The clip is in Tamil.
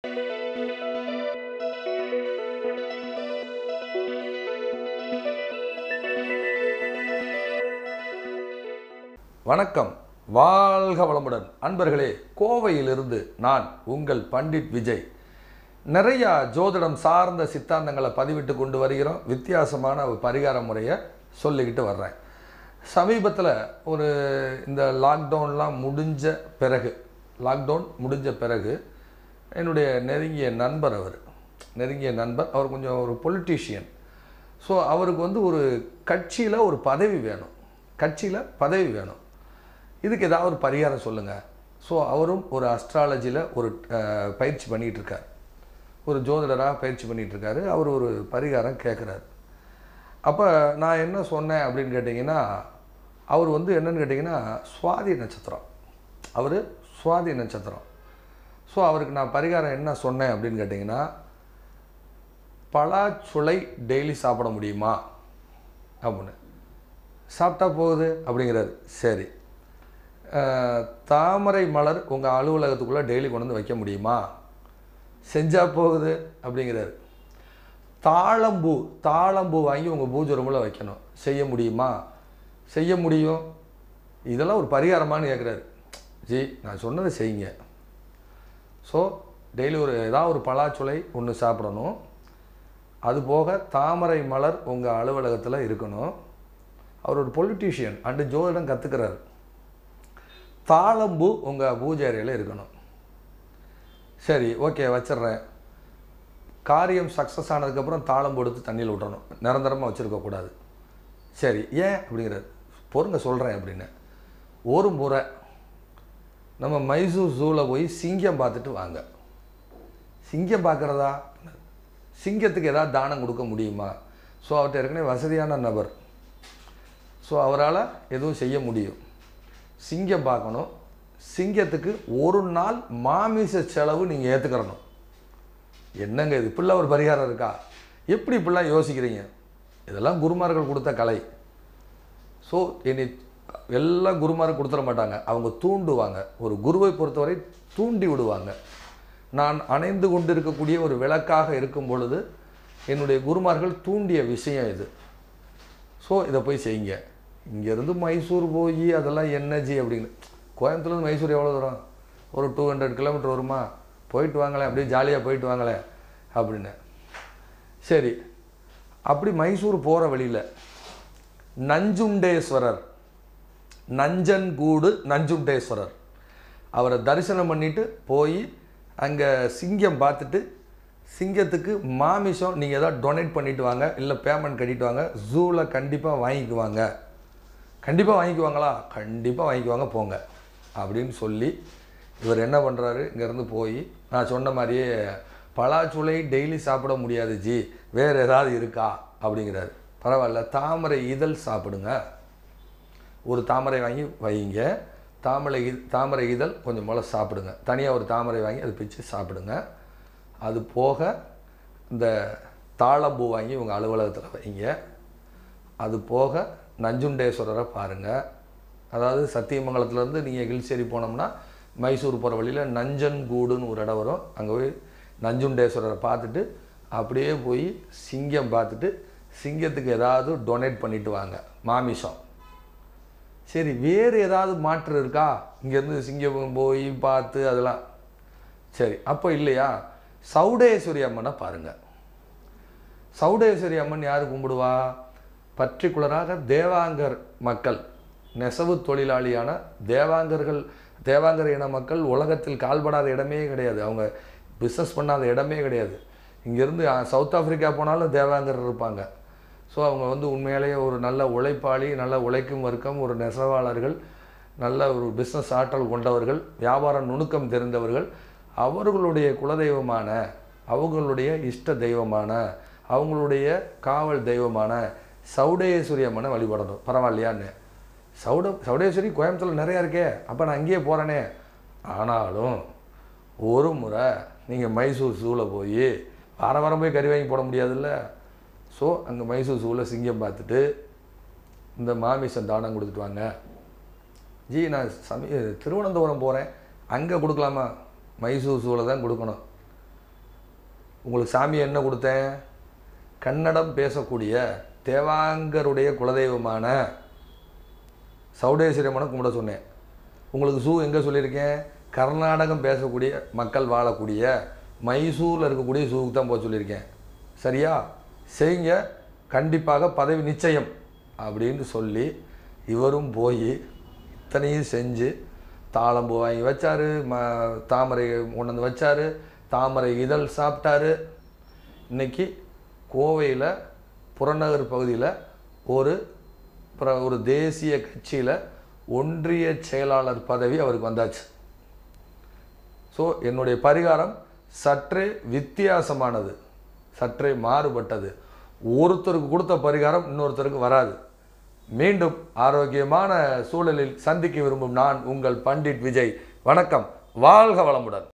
வணக்கம் வாழ்க வளமுடன் அன்பர்களே கோவையிலிருந்து நான் உங்கள் பண்டிட் விஜய் நிறைய ஜோதிடம் சார்ந்த சித்தாந்தங்களை பதிவிட்டு கொண்டு வருகிறோம் வித்தியாசமான ஒரு பரிகார முறையை சொல்லிக்கிட்டு வர்றேன் சமீபத்தில் ஒரு இந்த லாக்டவுன்லாம் முடிஞ்ச பிறகு என்னுடைய நெருங்கிய நண்பர் அவர் கொஞ்சம் ஒரு பொலிட்டீஷியன் ஸோ அவருக்கு வந்து ஒரு கட்சியில் பதவி வேணும் இதுக்கு ஏதாவது ஒரு பரிகாரம் சொல்லுங்கள் ஸோ அவரும் ஒரு அஸ்ட்ராலஜியில் ஒரு பயிற்சி பண்ணிகிட்ருக்கார் ஒரு ஜோதிடராக பயிற்சி பண்ணிகிட்ருக்காரு அவர் ஒரு பரிகாரம் கேட்குறாரு அப்போ நான் என்ன சொன்னேன் அப்படின்னு கேட்டிங்கன்னா அவர் வந்து என்னென்னு கேட்டிங்கன்னா சுவாதி நட்சத்திரம் ஸோ அவருக்கு நான் பரிகாரம் என்ன சொன்னேன் அப்படின்னு கேட்டிங்கன்னா பலாச்சுளை டெய்லி சாப்பிட முடியுமா அப்படின்னு சாப்பிட்டா போகுது அப்படிங்கிறாரு சரி தாமரை மலர் உங்கள் அலுவலகத்துக்குள்ளே டெய்லி கொண்டு வந்து வைக்க முடியுமா செஞ்சால் போகுது அப்படிங்கிறாரு தாழம்பூ வாங்கி உங்கள் பூஜை ரூமில் வைக்கணும் செய்ய முடியும் இதெல்லாம் ஒரு பரிகாரமானு கேட்குறாரு ஜி நான் சொன்னதை செய்யுங்க ஸோ டெய்லி ஏதாவது ஒரு பலாச்சுளை ஒன்று சாப்பிடணும் அதுபோக தாமரை மலர் உங்கள் அலுவலகத்தில் இருக்கணும் அவர் ஒரு பொலிட்டீஷியன் அண்டு ஜோதிடம் கற்றுக்கிறார் தாழம்பூ உங்கள் பூஜை அறையில் இருக்கணும் சரி ஓகே வச்சிட்றேன் காரியம் சக்ஸஸ் ஆனதுக்கப்புறம் தாழம்பூ எடுத்து தண்ணியில் விட்டணும் நிரந்தரமாக வச்சுருக்கக்கூடாது சரி ஏன் அப்படிங்கிறார் பொறுங்க சொல்கிறேன் அப்படின்னு ஒரு முறை நம்ம மைசூர் ஜூவில் போய் சிங்கம் பார்த்துட்டு வாங்க சிங்கம் பார்க்குறதா சிங்கத்துக்கு ஏதாவது தானம் கொடுக்க முடியுமா ஸோ அவர்கிட்ட ஏற்கனவே வசதியான நபர் ஸோ அவரால் எதுவும் செய்ய முடியும் சிங்கம் பார்க்கணும் சிங்கத்துக்கு ஒரு நாள் மாமிச செலவு நீங்கள் ஏற்றுக்கிறணும் என்னங்க இது இப்படிலாம் ஒரு பரிகாரம் இருக்கா எப்படி இப்படிலாம் யோசிக்கிறீங்க இதெல்லாம் குருமார்கள் கொடுத்த கலை ஸோ இனி எல்லாம் குருமார்கள் கொடுத்துட மாட்டாங்க அவங்க தூண்டுவாங்க ஒரு குருவை பொறுத்தவரை தூண்டி விடுவாங்க நான் அணைந்து கொண்டு இருக்கக்கூடிய ஒரு விளக்காக இருக்கும் பொழுது என்னுடைய குருமார்கள் தூண்டிய விஷயம் இது ஸோ இதை போய் செய்யுங்க இங்கேருந்து மைசூர் போய் அதெல்லாம் என்னஜி அப்படின்னு கோயம்புத்தூர்லேருந்து மைசூர் எவ்வளோ தூரம் ஒரு 200 கிலோமீட்டர் வருமா போயிட்டு வாங்களேன் அப்படியே ஜாலியாக போயிட்டு வாங்களேன் அப்படின்னு சரி அப்படி மைசூர் போகிற வழியில் நஞ்சன்கூடு நஞ்சுண்டேஸ்வரர் அவரை தரிசனம் பண்ணிவிட்டு போய் அங்கே சிங்கம் பார்த்துட்டு சிங்கத்துக்கு மாமிசம் நீங்கள் எதாவது டொனேட் பண்ணிவிட்டு வாங்க இல்லை பேமெண்ட் கட்டிட்டு வாங்க ஜூவில் கண்டிப்பாக வாங்கிக்குவாங்க போங்க அப்படின்னு சொல்லி இவர் என்ன பண்ணுறாரு இங்கேருந்து போய் நான் சொன்ன மாதிரியே பலாச்சுளை டெய்லி சாப்பிட முடியாது ஜி வேறு ஏதாவது இருக்கா அப்படிங்கிறாரு பரவாயில்ல தாமரை இதழ் சாப்பிடுங்க ஒரு தாமரை வாங்கி வைங்க தாமரை இதழ் கொஞ்சம் போல் சாப்பிடுங்க தனியாக ஒரு தாமரை வாங்கி அது பிச்சு சாப்பிடுங்க அது போக இந்த தாழம்பூ வாங்கி உங்கள் அலுவலகத்தில் வைங்க அது போக நஞ்சுண்டேஸ்வரரை பாருங்கள் அதாவது சத்தியமங்கலத்துலேருந்து நீங்கள் கில்சேரி போனோம்னா மைசூர் போகிற வழியில் நஞ்சன்கூடுன்னு ஒரு இடம் வரும் அங்கே போய் நஞ்சுண்டேஸ்வரரை பார்த்துட்டு அப்படியே போய் சிங்கம் பார்த்துட்டு சிங்கத்துக்கு ஏதாவது டொனேட் பண்ணிவிட்டு வாங்க மாமிசம் சரி வேறு ஏதாவது மாற்று இருக்கா இங்கேருந்து சிங்கம் போய் பார்த்து அதெல்லாம் சரி அப்போ இல்லையா சௌடேஸ்வரி அம்மனை பாருங்கள் சௌடேஸ்வரி அம்மன் யார் கும்பிடுவா பர்டிகுலராக தேவாங்கர் மக்கள் நெசவு தொழிலாளியான தேவாங்கர் இன மக்கள் உலகத்தில் கால்படாத இடமே கிடையாது அவங்க பிஸ்னஸ் பண்ணாத இடமே கிடையாது இங்கேருந்து சவுத் ஆஃப்ரிக்கா போனாலும் தேவாங்கர் இருப்பாங்க ஸோ அவங்க வந்து உண்மையிலேயே ஒரு நல்ல உழைப்பாளி நல்ல உழைக்கும் வர்க்கம் ஒரு நெசவாளர்கள் நல்ல ஒரு பிஸ்னஸ் ஆற்றல் கொண்டவர்கள் வியாபார நுணுக்கம் தெரிந்தவர்கள் அவர்களுடைய குலதெய்வமான அவங்களுடைய இஷ்ட தெய்வமான அவங்களுடைய காவல் தெய்வமான சௌடேஸ்வரி அம்மனை வழிபடணும் பரவாயில்லையான்னு சௌடேஸ்வரி கோயம்புத்தூரில் நிறையா இருக்கே அப்போ நான் அங்கேயே போகிறேனே ஆனாலும் ஒரு முறை நீங்கள் மைசூர் ஜூவில் போய் வாரம் போய் கறி வாங்கி போட முடியாதுல்ல ஸோ அங்கே மைசூர் ஜூவில் சிங்கம் பார்த்துட்டு இந்த மாமிசம் தானம் கொடுத்துட்டு வாங்க ஜி நான் திருவனந்தபுரம் போகிறேன் அங்கே கொடுக்கலாமா மைசூர் ஜூவில் தான் கொடுக்கணும் உங்களுக்கு சாமி என்ன கொடுத்தேன்? கன்னடம் பேசக்கூடிய தேவாங்கருடைய குலதெய்வமான சௌடேஸ்வரியம்மனை கும்பிட சொன்னேன். உங்களுக்கு சூ எங்கே சொல்லியிருக்கேன்? கர்நாடகம் பேசக்கூடிய மக்கள் வாழக்கூடிய மைசூரில் இருக்கக்கூடிய சூவுக்கு தான் போக சொல்லியிருக்கேன். சரியா செய்யுங்க, கண்டிப்பாக பதவி நிச்சயம் அப்படின்னு சொல்லி இவரும் போய் இத்தனையும் செஞ்சு தாளம்பூ வாங்கி வச்சார், தாமரை கொண்டு வந்து வச்சார், தாமரை இதழ் சாப்பிட்டார். இன்றைக்கி கோவையில் புறநகர் பகுதியில் ஒரு தேசிய கட்சியில் ஒன்றிய செயலாளர் பதவி அவருக்கு வந்தாச்சு. ஸோ என்னுடைய பரிகாரம் சற்றே வித்தியாசமானது, சற்றே மாறுபட்டது. ஒருத்தருக்கு கொடுத்த பரிகாரம் இன்னொருத்தருக்கு வராது. மீண்டும் ஆரோக்கியமான சூழலில் சந்திக்க விரும்பும் நான் உங்கள் பண்டிட் விஜய். வணக்கம், வாழ்க வளமுடன்.